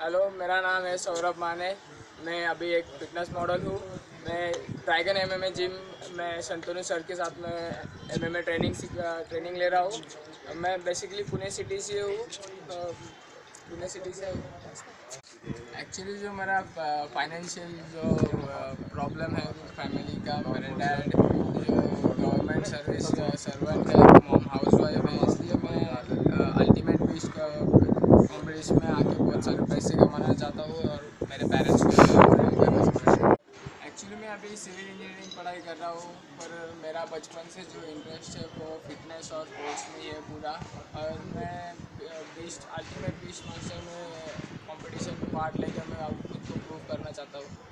Hello, मेरा नाम है सौरभ माने। मैं अभी एक फिटनेस मॉडल हूँ। मैं ड्रैगन एमएमए जिम में संतनू सर के साथ में एमएमए ट्रेनिंग ले रहा हूँ। मैं बेसिकली पुणे सिटी से हूँ। एक्चुअली जो मेरा फाइनेंशियल जो प्रॉब्लम है फैमिली का, मेरे डैड जो गवर्नमेंट सर्विस सर्वेंट है, मॉम हाउस वाइफ है, इसलिए मैं अल्टीमेट विश का कॉम्पिटिशन में आके बहुत सारे पैसे कमाना चाहता हूँ और मेरे पेरेंट्स को। एक्चुअली मैं अभी सिविल इंजीनियरिंग पढ़ाई कर रहा हूँ, पर मेरा बचपन से जो इंटरेस्ट है वो फिटनेस और स्पोर्ट्स में ही है पूरा। और मैं अल्टीमेट बीस्ट मास्टर में कॉम्पिटिशन में पार्ट लेकर मैं अब खुद को प्रूव करना चाहता हूँ।